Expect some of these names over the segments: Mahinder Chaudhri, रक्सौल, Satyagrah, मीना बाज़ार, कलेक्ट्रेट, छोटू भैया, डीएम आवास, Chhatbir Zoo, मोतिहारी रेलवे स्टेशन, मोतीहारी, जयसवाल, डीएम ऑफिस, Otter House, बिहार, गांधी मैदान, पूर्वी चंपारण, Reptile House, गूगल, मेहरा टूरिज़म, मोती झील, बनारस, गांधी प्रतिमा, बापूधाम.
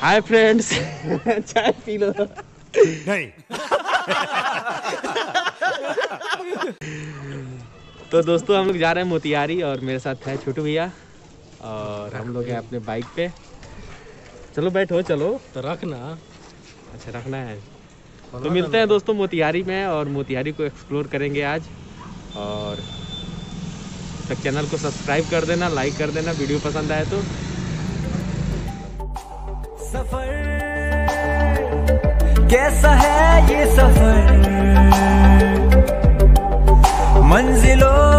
Hi friends, चाय P low. नहीं। तो दोस्तों हम लोग जा रहे हैं मोतिहारी और मेरे साथ है छोटू भैया और हम लोग हैं अपने बाइक पे। चलो बैठो, चलो तो रखना। अच्छा रखना है तो मिलते हैं दोस्तों मोतिहारी में और मोतिहारी को एक्सप्लोर करेंगे आज। और तक चैनल को सब्सक्राइब कर देना, लाइक कर देना वीडियो पसंद आए तो। सफर कैसा है ये सफर, मंजिलों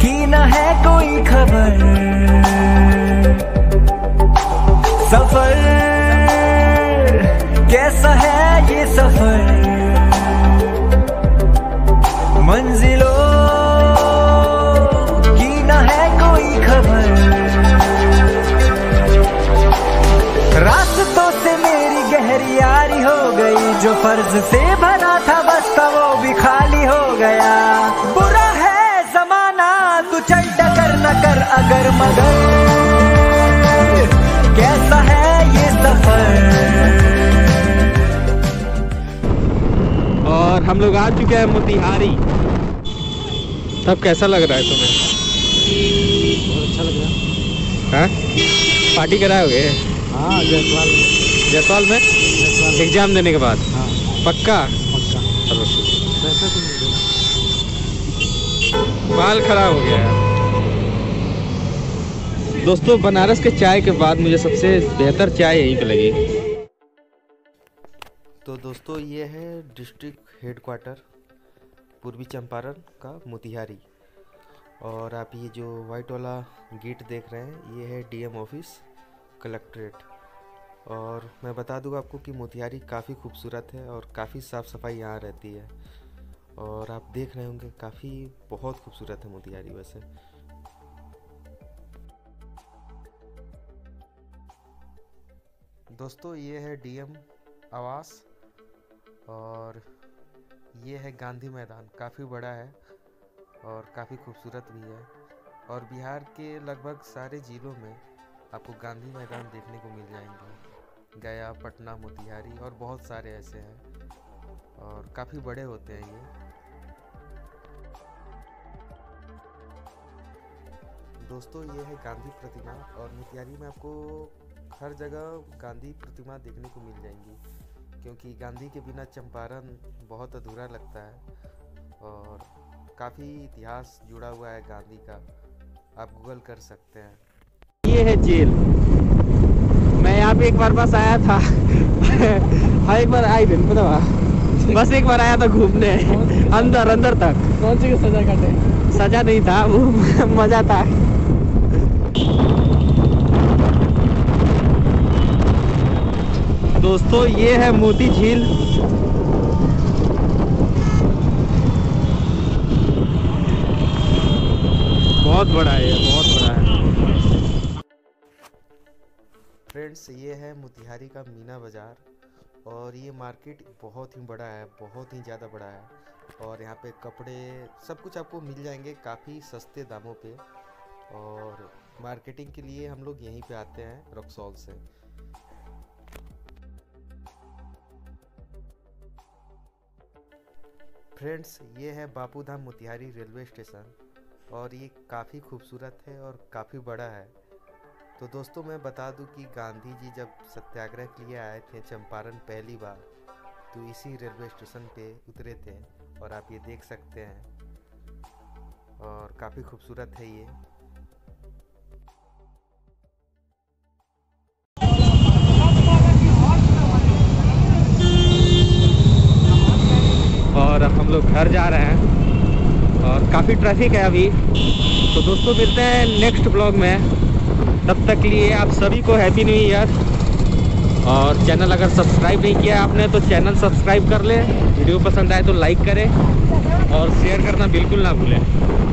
की ना है कोई खबर। सफर कैसा है ये सफर, मंजिलों जो फर्ज से भरा था बस्ता वो भी खाली हो गया। बुरा है जमाना, तू चल टकर न कर अगर मगर। कैसा है ये सफर। और हम लोग आ चुके हैं मोतिहारी। तब कैसा लग रहा है तुम्हें? बहुत अच्छा लग रहा है। पार्टी कराओगे? हाँ, जयसवाल में एग्जाम देने के बाद। हाँ। पक्का पक्का। चलो बाल खराब हो गया है। दोस्तों बनारस के चाय के बाद मुझे सबसे बेहतर चाय यहीं पे लगी। तो दोस्तों ये है डिस्ट्रिक्ट हेडक्वार्टर पूर्वी चंपारण का मोतिहारी। और आप ये जो वाइट वाला गेट देख रहे हैं ये है डीएम ऑफिस कलेक्ट्रेट। और मैं बता दूं आपको कि मोतिहारी काफ़ी खूबसूरत है और काफ़ी साफ़ सफाई यहाँ रहती है। और आप देख रहे होंगे काफ़ी बहुत खूबसूरत है मोतिहारी। वैसे दोस्तों ये है डीएम आवास और ये है गांधी मैदान। काफ़ी बड़ा है और काफ़ी खूबसूरत भी है। और बिहार के लगभग सारे ज़िलों में आपको गांधी मैदान देखने को मिल जाएंगे, गया, पटना, मोतिहारी और बहुत सारे ऐसे हैं। और काफ़ी बड़े होते हैं ये। दोस्तों ये है गांधी प्रतिमा और मोतिहारी में आपको हर जगह गांधी प्रतिमा देखने को मिल जाएंगी, क्योंकि गांधी के बिना चंपारण बहुत अधूरा लगता है। और काफ़ी इतिहास जुड़ा हुआ है गांधी का, आप गूगल कर सकते हैं। ये है जेल। मैं यहाँ पे एक बार बस आया था। हाँ एक बार आई दिन पता हुआ, बस एक बार आया था घूमने अंदर अंदर तक। कौन सी सजा काटे? सजा नहीं था वो, मजा था। दोस्तों ये है मोती झील। बहुत बड़ा है, बहुत बड़ा है फ्रेंड्स। ये है मोतिहारी का मीना बाज़ार और ये मार्केट बहुत ही बड़ा है, बहुत ही ज़्यादा बड़ा है। और यहाँ पे कपड़े सब कुछ आपको मिल जाएंगे काफ़ी सस्ते दामों पे। और मार्केटिंग के लिए हम लोग यहीं पे आते हैं रक्सौल से। फ्रेंड्स ये है बापूधाम मोतिहारी रेलवे स्टेशन और ये काफ़ी खूबसूरत है और काफ़ी बड़ा है। तो दोस्तों मैं बता दूं कि गांधी जी जब सत्याग्रह के लिए आए थे चंपारण पहली बार, तो इसी रेलवे स्टेशन पे उतरे थे। और आप ये देख सकते हैं और काफ़ी खूबसूरत है ये। और अब हम लोग घर जा रहे हैं और काफ़ी ट्रैफिक है अभी। तो दोस्तों मिलते हैं नेक्स्ट ब्लॉग में, तब तक के लिए आप सभी को हैप्पी न्यू ईयर। और चैनल अगर सब्सक्राइब नहीं किया आपने तो चैनल सब्सक्राइब कर लें, वीडियो पसंद आए तो लाइक करें और शेयर करना बिल्कुल ना भूलें।